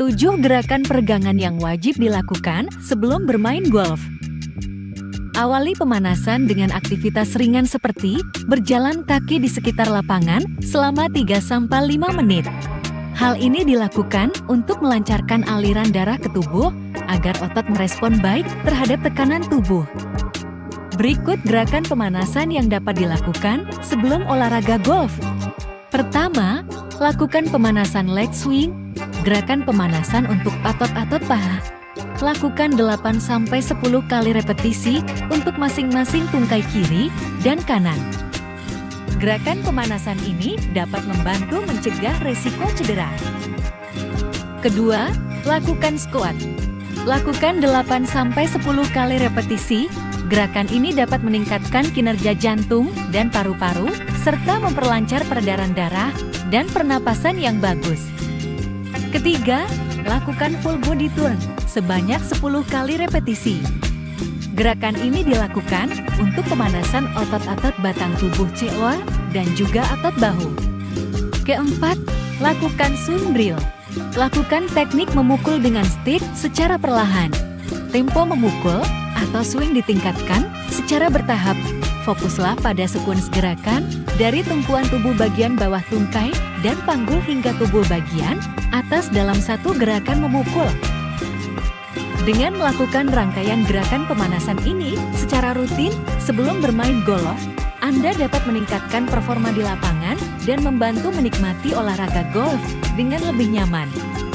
7 gerakan peregangan yang wajib dilakukan sebelum bermain golf. Awali pemanasan dengan aktivitas ringan seperti berjalan kaki di sekitar lapangan selama 3-5 menit. Hal ini dilakukan untuk melancarkan aliran darah ke tubuh agar otot merespon baik terhadap tekanan tubuh. Berikut gerakan pemanasan yang dapat dilakukan sebelum olahraga golf. Pertama, lakukan pemanasan leg swing. Gerakan pemanasan untuk otot-otot paha. Lakukan 8-10 kali repetisi untuk masing-masing tungkai kiri dan kanan. Gerakan pemanasan ini dapat membantu mencegah resiko cedera. Kedua, lakukan squat. Lakukan 8-10 kali repetisi. Gerakan ini dapat meningkatkan kinerja jantung dan paru-paru, serta memperlancar peredaran darah dan pernapasan yang bagus. Ketiga, lakukan full body turn sebanyak 10 kali repetisi. Gerakan ini dilakukan untuk pemanasan otot-otot batang tubuh cekua dan juga otot bahu. Keempat, lakukan sun drill. Lakukan teknik memukul dengan stick secara perlahan. Tempo memukul atau swing ditingkatkan secara bertahap. Fokuslah pada sekuens gerakan dari tumpuan tubuh bagian bawah tungkai dan panggul hingga tubuh bagian atas dalam satu gerakan memukul. Dengan melakukan rangkaian gerakan pemanasan ini secara rutin sebelum bermain golf, Anda dapat meningkatkan performa di lapangan dan membantu menikmati olahraga golf dengan lebih nyaman.